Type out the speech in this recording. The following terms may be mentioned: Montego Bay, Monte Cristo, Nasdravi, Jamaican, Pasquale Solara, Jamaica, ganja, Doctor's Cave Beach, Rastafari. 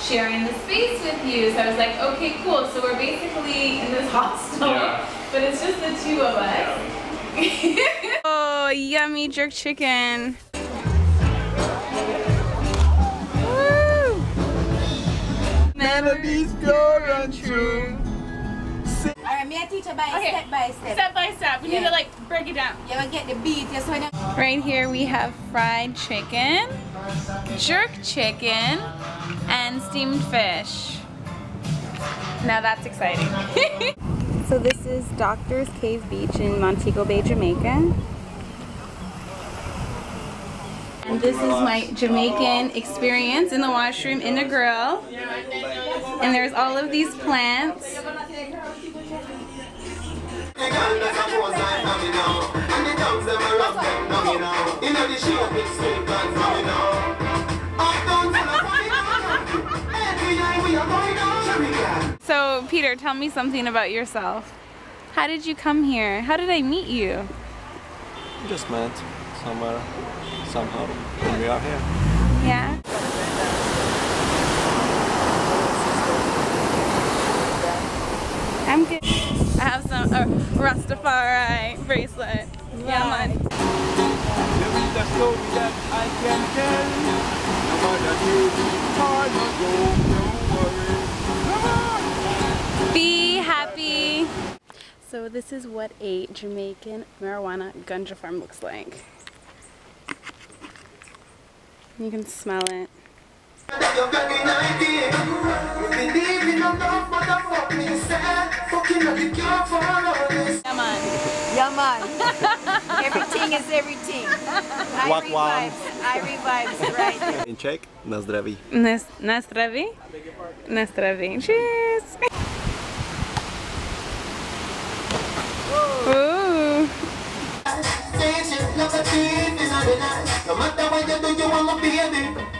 Sharing the space with you. So I was like, okay, cool. So we're basically in this hostel, but it's just the two of us. Yeah. Oh, yummy jerk chicken. Woo! Memories pure and true. Alright, may I teach you by step by step? Step by step. We need to like break it down. You will get the beat. Right here we have fried chicken, jerk chicken, and steamed fish. Now that's exciting. So this is Doctor's Cave Beach in Montego Bay, Jamaica. And this is my Jamaican experience in the washroom, in the grill. And there's all of these plants. So Peter, tell me something about yourself. How did you come here? How did I meet you? We just met somewhere, somehow, and we are here. Yeah. I'm good. I have some Rastafari bracelet. Wow. Yeah, mine. Be happy. So this is what a Jamaican marijuana ganja farm looks like. You can smell it. Yaman. Yaman. Everything is everything. I revives right. In Czech, Nasdravi. Nasdravi? Nasdravi. Cheers. Ooh.